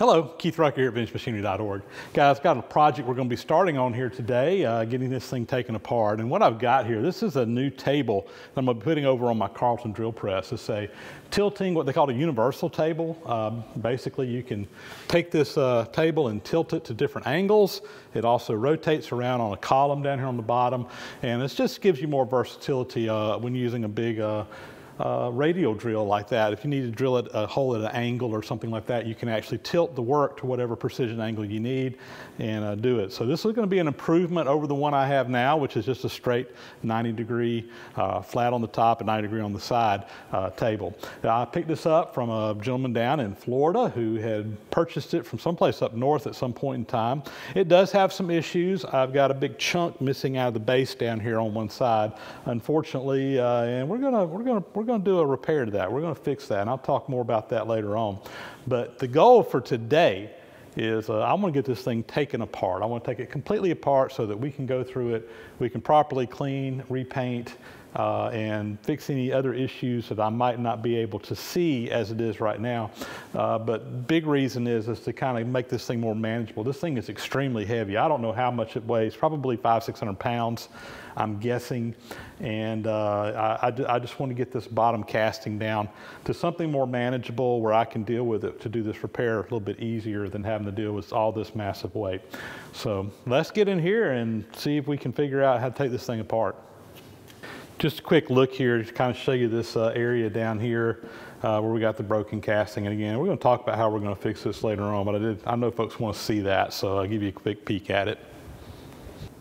Hello, Keith Rucker here at VintageMachinery.org. Guys, got a project we're going to be starting on here today, getting this thing taken apart. And what I've got here, this is a new table that I'm going to be putting over on my Carlton drill press. It's a tilting, what they call a universal table. Basically, you can take this table and tilt it to different angles. It also rotates around on a column down here on the bottom. And it just gives you more versatility when using a big radial drill like that. If you need to drill it a hole at an angle or something like that, you can actually tilt the work to whatever precision angle you need and do it. So this is going to be an improvement over the one I have now, which is just a straight 90-degree flat on the top and 90-degree on the side table. Now, I picked this up from a gentleman down in Florida who had purchased it from someplace up north at some point in time. It does have some issues. I've got a big chunk missing out of the base down here on one side, unfortunately, and we're going to do a repair to that. We're going to fix that, and I'll talk more about that later on. But the goal for today is I'm going to get this thing taken apart. I want to take it completely apart so that we can go through it, we can properly clean, repaint, and fix any other issues that I might not be able to see as it is right now. But big reason is to kind of make this thing more manageable. This thing is extremely heavy. I don't know how much it weighs, probably 500–600 pounds, I'm guessing. And I just want to get this bottom casting down to something more manageable where I can deal with it to do this repair a little bit easier than having to deal with all this massive weight. So let's get in here and see if we can figure out how to take this thing apart. Just a quick look here to kind of show you this area down here where we got the broken casting. And again, we're going to talk about how we're going to fix this later on, but I know folks want to see that, so I'll give you a quick peek at it.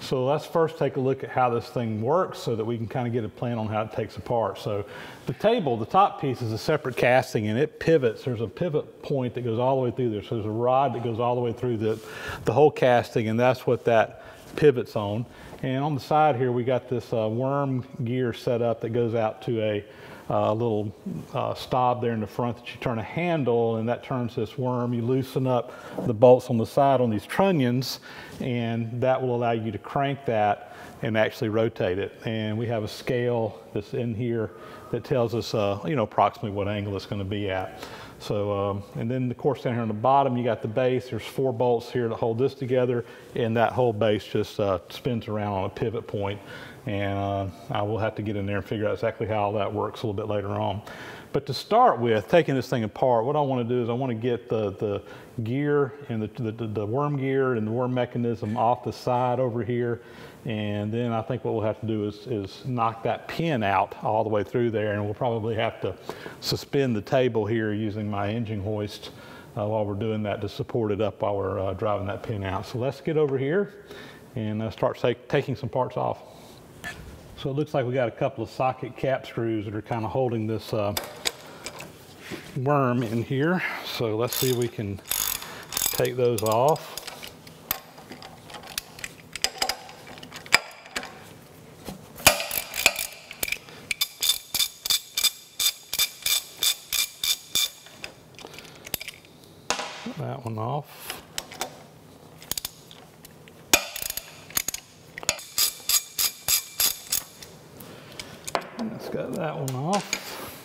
So let's first take a look at how this thing works so that we can kind of get a plan on how it takes apart. So the table, the top piece is a separate casting and it pivots. There's a pivot point that goes all the way through there. So there's a rod that goes all the way through the whole casting, and that's what that pivots on. And on the side here, we got this worm gear set up that goes out to a little knob there in the front that you turn a handle, and that turns this worm. You loosen up the bolts on the side on these trunnions, and that will allow you to crank that and actually rotate it. And we have a scale that's in here that tells us, you know, approximately what angle it's going to be at. So, and then of course down here on the bottom, you got the base. There's 4 bolts here to hold this together, and that whole base just spins around on a pivot point. And I will have to get in there and figure out exactly how all that works a little bit later on. But to start with, taking this thing apart, what I want to do is I want to get the gear and the worm gear and the worm mechanism off the side over here. And then I think what we'll have to do is knock that pin out all the way through there, and we'll probably have to suspend the table here using my engine hoist while we're doing that to support it up while we're driving that pin out. So let's get over here and start taking some parts off. So it looks like we got a couple of socket cap screws that are kind of holding this worm in here. So let's see if we can take those off. Put that one off. Got that one off,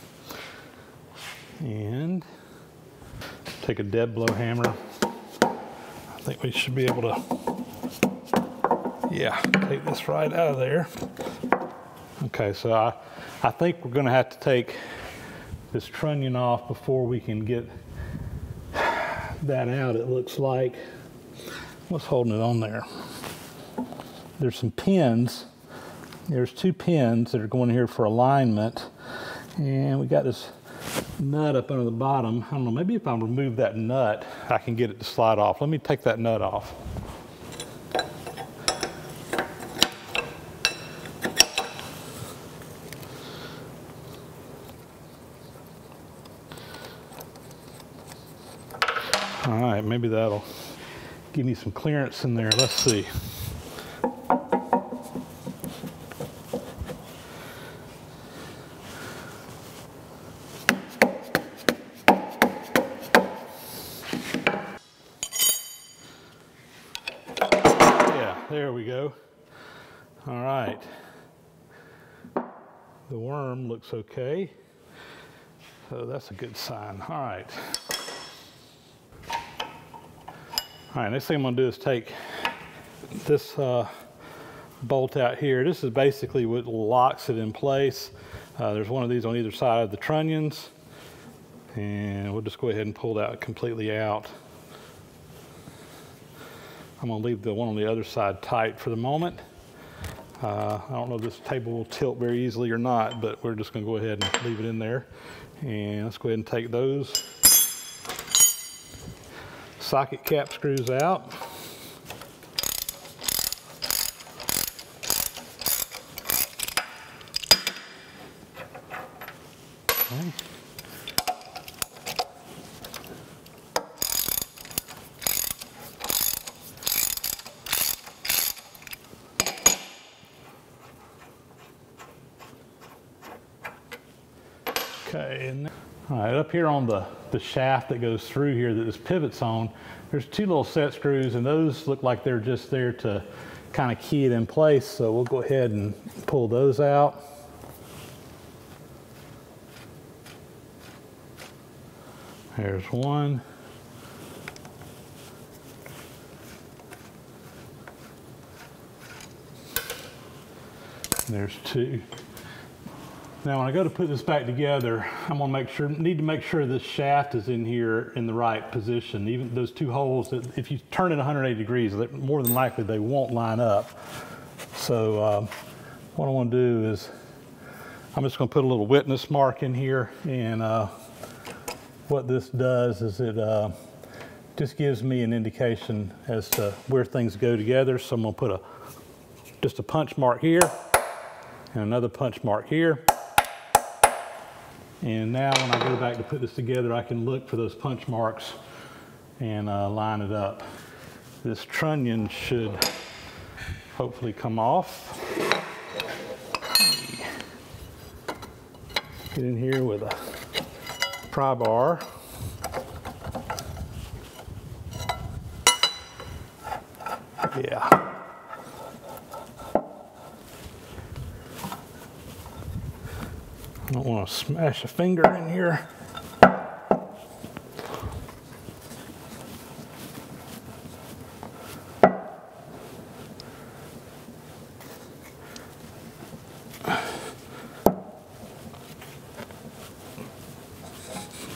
and take a dead blow hammer. I think we should be able to, yeah, take this right out of there. Okay, so I think we're going to have to take this trunnion off before we can get that out, it looks like. What's holding it on there? There's some pins. There's 2 pins that are going here for alignment, and we got this nut up under the bottom. I don't know, maybe if I remove that nut, I can get it to slide off. Let me take that nut off. All right, maybe that'll give me some clearance in there. Let's see. There we go. All right. The worm looks okay. So that's a good sign. All right. All right, next thing I'm going to do is take this bolt out here. This is basically what locks it in place. There's one of these on either side of the trunnions, and we'll just go ahead and pull that completely out. I'm going to leave the one on the other side tight for the moment. I don't know if this table will tilt very easily or not, but we're just going to go ahead and leave it in there. And let's go ahead and take those socket cap screws out. Okay. All right, up here on the shaft that goes through here that this pivots on, there's two little set screws, and those look like they're just there to kind of key it in place. So we'll go ahead and pull those out. There's one. There's two. Now when I go to put this back together, I'm going to need to make sure this shaft is in here in the right position. Even those two holes, that if you turn it 180 degrees, more than likely they won't line up. So what I want to do is I'm just going to put a little witness mark in here, and what this does is it just gives me an indication as to where things go together. So I'm going to put just a punch mark here and another punch mark here. And now when I go back to put this together, I can look for those punch marks and line it up. This trunnion should hopefully come off. Get in here with a pry bar. Yeah. I don't want to smash a finger in here.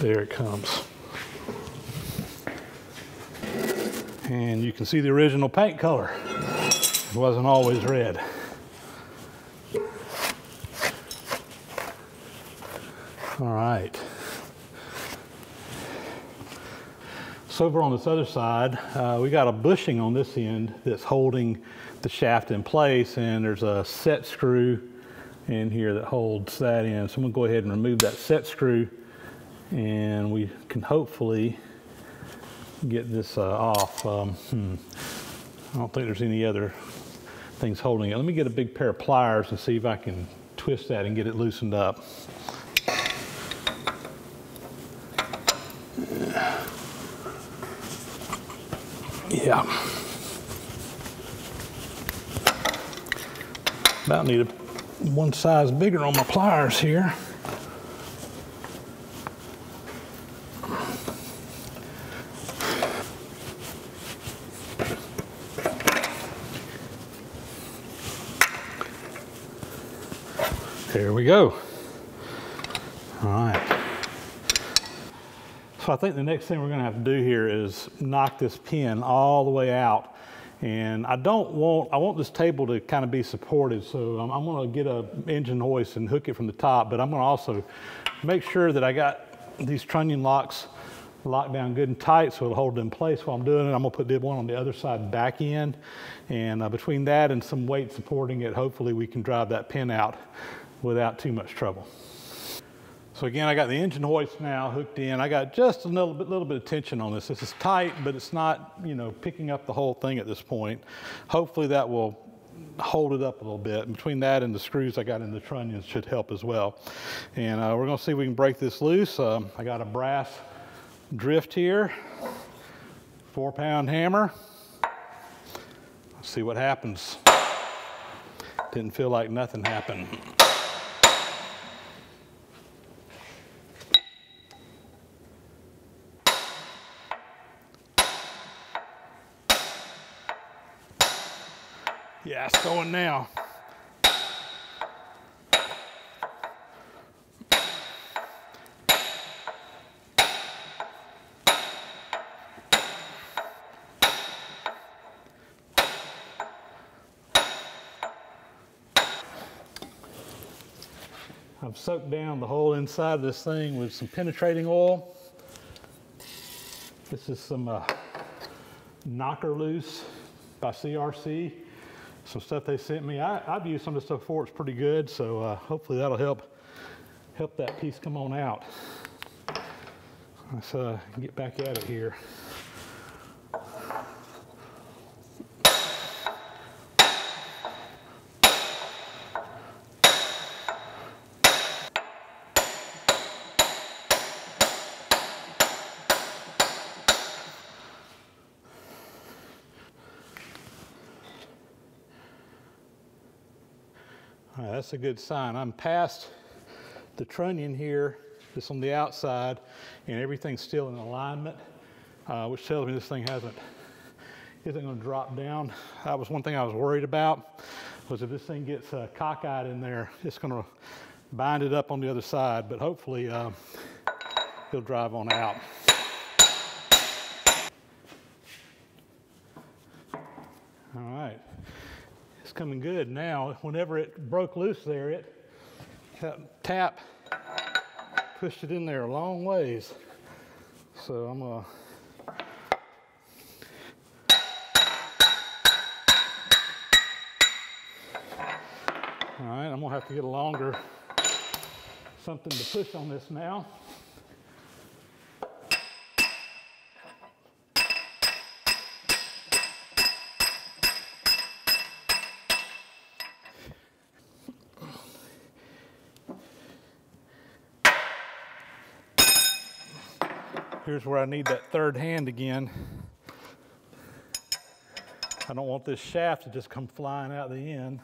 There it comes. And you can see the original paint color. It wasn't always red. All right. So over on this other side, we got a bushing on this end that's holding the shaft in place, and there's a set screw in here that holds that in. So I'm gonna go ahead and remove that set screw, and we can hopefully get this off. I don't think there's any other things holding it. Let me get a big pair of pliers and see if I can twist that and get it loosened up. Yeah. About need one size bigger on my pliers here. There we go. All right. So I think the next thing we're going to have to do here is knock this pin all the way out. And I want this table to kind of be supported, so I'm going to get an engine hoist and hook it from the top, but I'm going to also make sure that I got these trunnion locks locked down good and tight so it'll hold it in place while I'm doing it. I'm going to put the one on the other side back in, and between that and some weight supporting it, hopefully we can drive that pin out without too much trouble. So again, I got the engine hoist now hooked in. I got just a little bit of tension on this. This is tight, but it's not, you know, picking up the whole thing at this point. Hopefully that will hold it up a little bit. Between that and the screws I got in the trunnions should help as well. And we're gonna see if we can break this loose. I got a brass drift here, 4-pound hammer. Let's see what happens. Didn't feel like nothing happened. Yeah, it's going now. I've soaked down the whole inside of this thing with some penetrating oil. This is some Knocker Loose by CRC, some stuff they sent me. I've used some of this stuff before, it's pretty good, so hopefully that'll help that piece come on out. Let's get back at it here. All right, that's a good sign. I'm past the trunnion here, just on the outside, and everything's still in alignment, which tells me this thing isn't going to drop down. That was one thing I was worried about, was if this thing gets cockeyed in there, it's going to bind it up on the other side, but hopefully it'll drive on out. All right. Coming good now. Whenever it broke loose there, that tap pushed it in there a long ways. So I'm gonna I'm gonna have to get a longer something to push on this now. Here's where I need that third hand again. I don't want this shaft to just come flying out the end.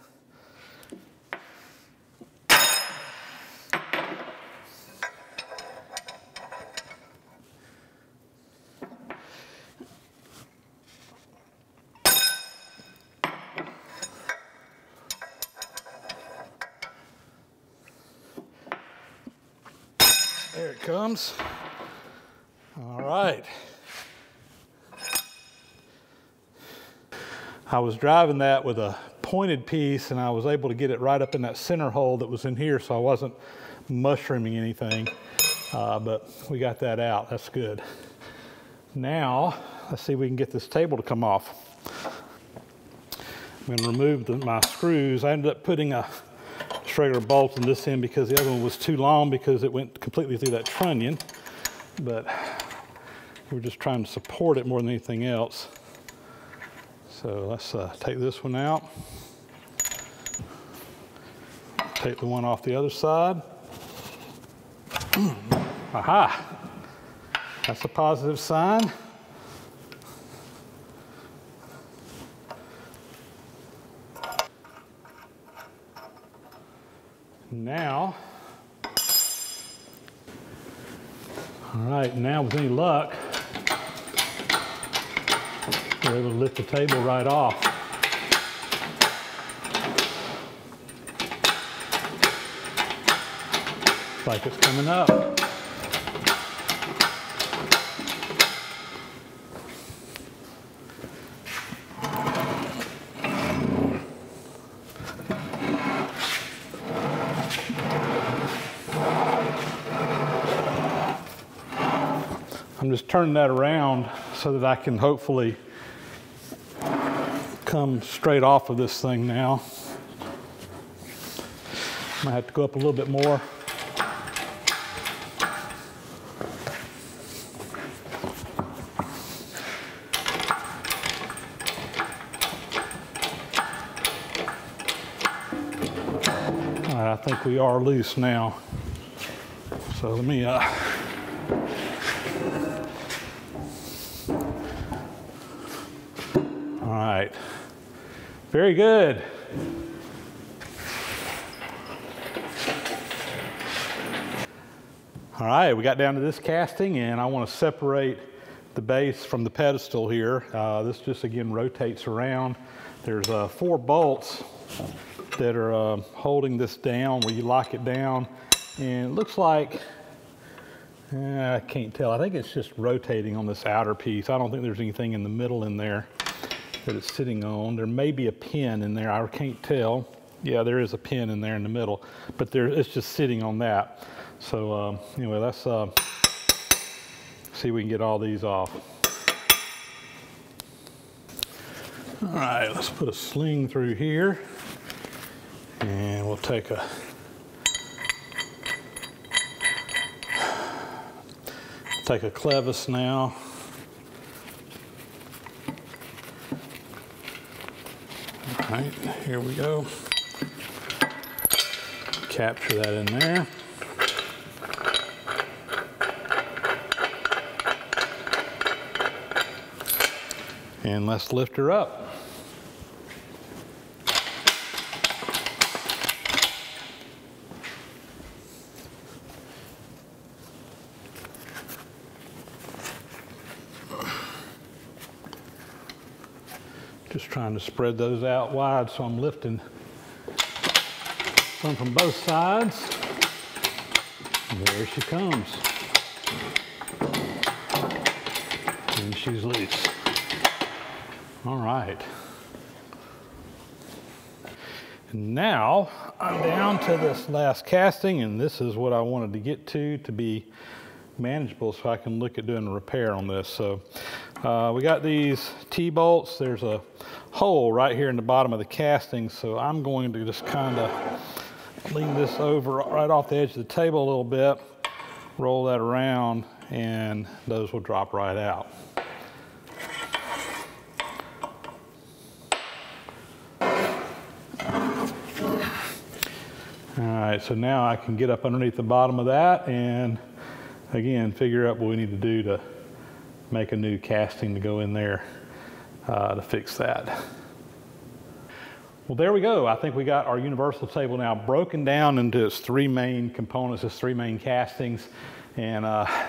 There it comes. All right. I was driving that with a pointed piece and I was able to get it right up in that center hole that was in here, so I wasn't mushrooming anything, but we got that out. That's good. Now, let's see if we can get this table to come off. I'm gonna remove my screws. I ended up putting a regular bolt in this end because the other one was too long because it went completely through that trunnion, but we're just trying to support it more than anything else. So let's take this one out. Take the one off the other side. Aha! That's a positive sign. Now, all right, now with any luck, we're able to lift the table right off. Looks like it's coming up. I'm just turning that around so that I can hopefully come straight off of this thing now. I might have to go up a little bit more. All right, I think we are loose now. So let me all right. Very good. All right, we got down to this casting, and I want to separate the base from the pedestal here. This just, again, rotates around. There's four bolts that are holding this down where you lock it down. And it looks like, I can't tell. I think it's just rotating on this outer piece. I don't think there's anything in the middle in there that it's sitting on. There may be a pin in there. I can't tell. Yeah, there is a pin in there in the middle, but there, it's just sitting on that. So anyway, let's see if we can get all these off. All right, let's put a sling through here, and we'll take a clevis now. All right, here we go. Capture that in there. And let's lift her up. Just trying to spread those out wide, so I'm lifting some from both sides. And there she comes. And she's loose. All right. And now I'm down to this last casting, and this is what I wanted to get to be manageable so I can look at doing a repair on this. So we got these T-bolts. There's a hole right here in the bottom of the casting, so I'm going to just kind of lean this over right off the edge of the table a little bit, roll that around, and those will drop right out. All right, so now I can get up underneath the bottom of that and, again, figure out what we need to do to make a new casting to go in there to fix that. Well, there we go. I think we got our universal table now broken down into its three main components, its three main castings. And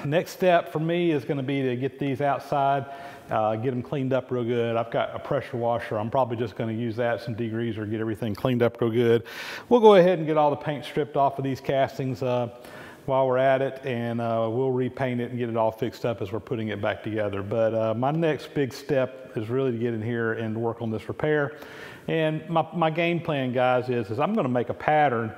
next step for me is going to be to get these outside, get them cleaned up real good. I've got a pressure washer. I'm probably just going to use that, some degreaser, get everything cleaned up real good. We'll go ahead and get all the paint stripped off of these castings while we're at it, and we'll repaint it and get it all fixed up as we're putting it back together. But my next big step is really to get in here and work on this repair. And my game plan, guys, is I'm going to make a pattern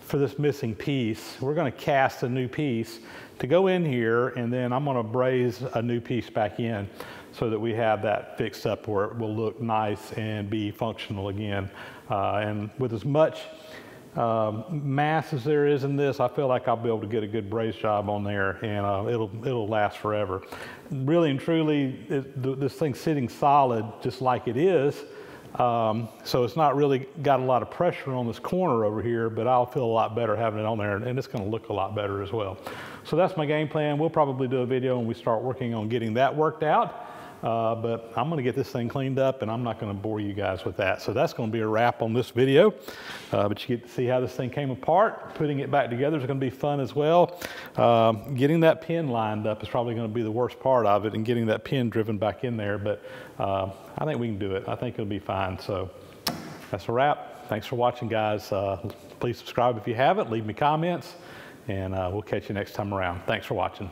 for this missing piece. We're going to cast a new piece to go in here, and then I'm going to braze a new piece back in so that we have that fixed up where it will look nice and be functional again. And with as much mass as there is in this, I feel like I'll be able to get a good braze job on there, and it'll last forever. Really and truly, this thing's sitting solid just like it is. So it's not really got a lot of pressure on this corner over here, but I'll feel a lot better having it on there, and it's going to look a lot better as well. So that's my game plan. We'll probably do a video when we start working on getting that worked out, but I'm going to get this thing cleaned up, and I'm not going to bore you guys with that. So that's going to be a wrap on this video, but you get to see how this thing came apart. Putting it back together is going to be fun as well. Getting that pin lined up is probably going to be the worst part of it, and getting that pin driven back in there, but I think we can do it. I think it'll be fine. So that's a wrap. Thanks for watching, guys. Please subscribe if you haven't. Leave me comments, and we'll catch you next time around. Thanks for watching.